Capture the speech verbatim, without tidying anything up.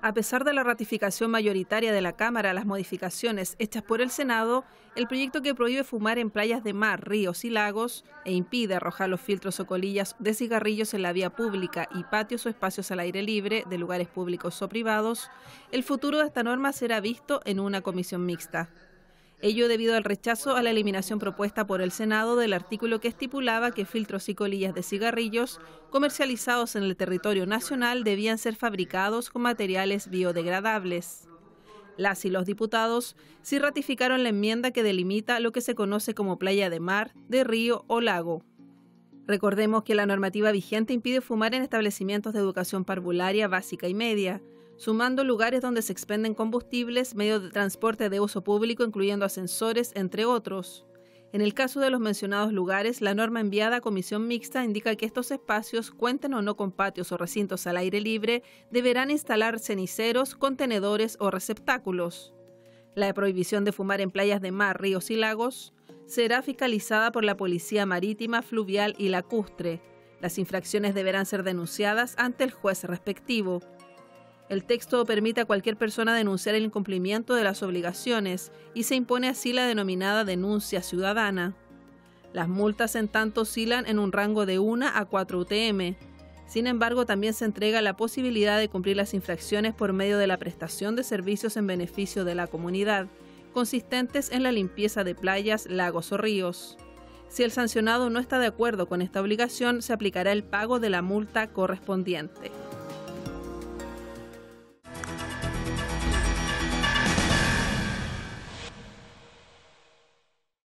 A pesar de la ratificación mayoritaria de la Cámara a las modificaciones hechas por el Senado, el proyecto que prohíbe fumar en playas de mar, ríos y lagos e impide arrojar los filtros o colillas de cigarrillos en la vía pública y patios o espacios al aire libre de lugares públicos o privados, el futuro de esta norma será visto en una comisión mixta. Ello debido al rechazo a la eliminación propuesta por el Senado del artículo que estipulaba que filtros y colillas de cigarrillos comercializados en el territorio nacional debían ser fabricados con materiales biodegradables. Las y los diputados sí ratificaron la enmienda que delimita lo que se conoce como playa de mar, de río o lago. Recordemos que la normativa vigente impide fumar en establecimientos de educación parvularia básica y media, sumando lugares donde se expenden combustibles, medios de transporte de uso público, incluyendo ascensores, entre otros. En el caso de los mencionados lugares, la norma enviada a comisión mixta indica que estos espacios, cuenten o no con patios o recintos al aire libre, deberán instalar ceniceros, contenedores o receptáculos. La prohibición de fumar en playas de mar, ríos y lagos será fiscalizada por la Policía Marítima, Fluvial y Lacustre. Las infracciones deberán ser denunciadas ante el juez respectivo. El texto permite a cualquier persona denunciar el incumplimiento de las obligaciones y se impone así la denominada denuncia ciudadana. Las multas, en tanto, oscilan en un rango de una a cuatro U T M. Sin embargo, también se entrega la posibilidad de cumplir las infracciones por medio de la prestación de servicios en beneficio de la comunidad, consistentes en la limpieza de playas, lagos o ríos. Si el sancionado no está de acuerdo con esta obligación, se aplicará el pago de la multa correspondiente.